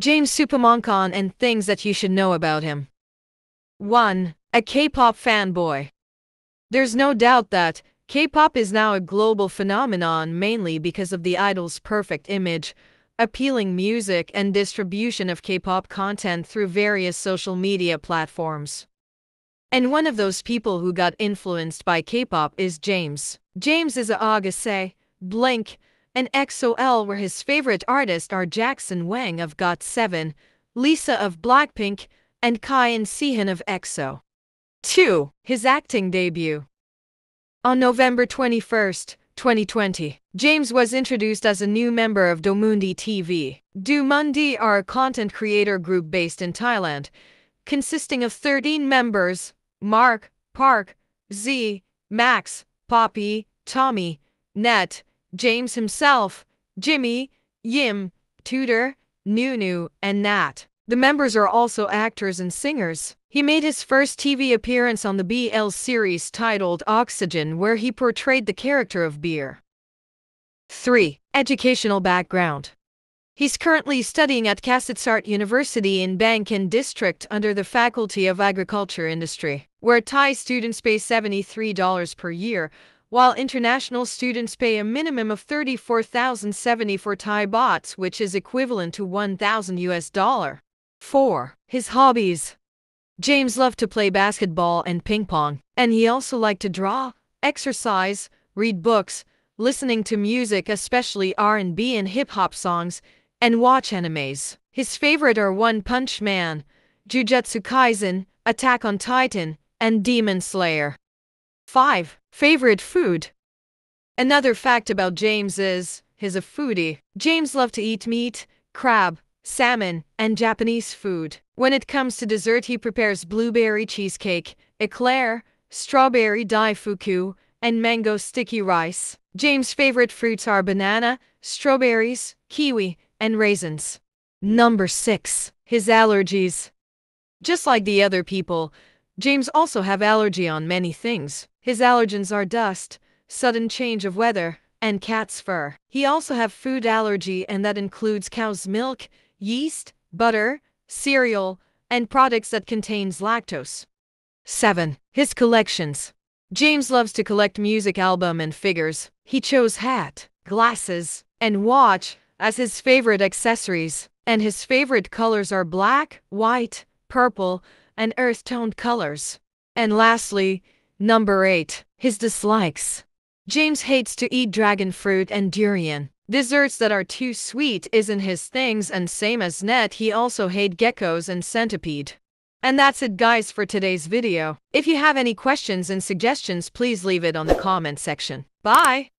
James Supamongkon and things that you should know about him. 1. A K-pop fanboy. There's no doubt that K-pop is now a global phenomenon mainly because of the idol's perfect image, appealing music and distribution of K-pop content through various social media platforms. And one of those people who got influenced by K-pop is James. James is a Agust D, Blink, and EXO-L, where his favorite artists are Jackson Wang of Got7, Lisa of Blackpink, and Kai and Sehan of EXO. 2. His acting debut. On November 21st, 2020, James was introduced as a new member of Do Mundi TV. Do Mundi are a content creator group based in Thailand, consisting of 13 members: Mark, Park, Z, Max, Poppy, Tommy, Net, James himself, Jimmy, Yim, Tudor, Nunu, and Nat. The members are also actors and singers. He made his first TV appearance on the BL series titled Oxygen, where he portrayed the character of Beer. 3. Educational background. He's currently studying at Kasetsart University in Bangkhen District under the Faculty of Agriculture Industry, where Thai students pay $73 per year, while international students pay a minimum of 34,074 Thai baht, which is equivalent to $1,000. 4. His hobbies. James loved to play basketball and ping pong, and he also liked to draw, exercise, read books, listening to music, especially R&B and hip-hop songs, and watch animes. His favorite are One Punch Man, Jujutsu Kaisen, Attack on Titan, and Demon Slayer. 5. Favorite food. Another fact about James is, he's a foodie. James loved to eat meat, crab, salmon, and Japanese food. When it comes to dessert, he prepares blueberry cheesecake, eclair, strawberry daifuku, and mango sticky rice. James' favorite fruits are banana, strawberries, kiwi, and raisins. 6. His allergies. Just like the other people, James also have allergy on many things. His allergens are dust, sudden change of weather, and cat's fur. He also have food allergy, and that includes cow's milk, yeast, butter, cereal, and products that contains lactose. 7. His collections. James loves to collect music album and figures. He chose hat, glasses, and watch as his favorite accessories, and his favorite colors are black, white, purple, and earth-toned colors. And lastly, 8. His dislikes. James hates to eat dragon fruit and durian. Desserts that are too sweet isn't his things, and same as Net, he also hates geckos and centipede. And that's it, guys, for today's video. If you have any questions and suggestions, please leave it on the comment section. Bye!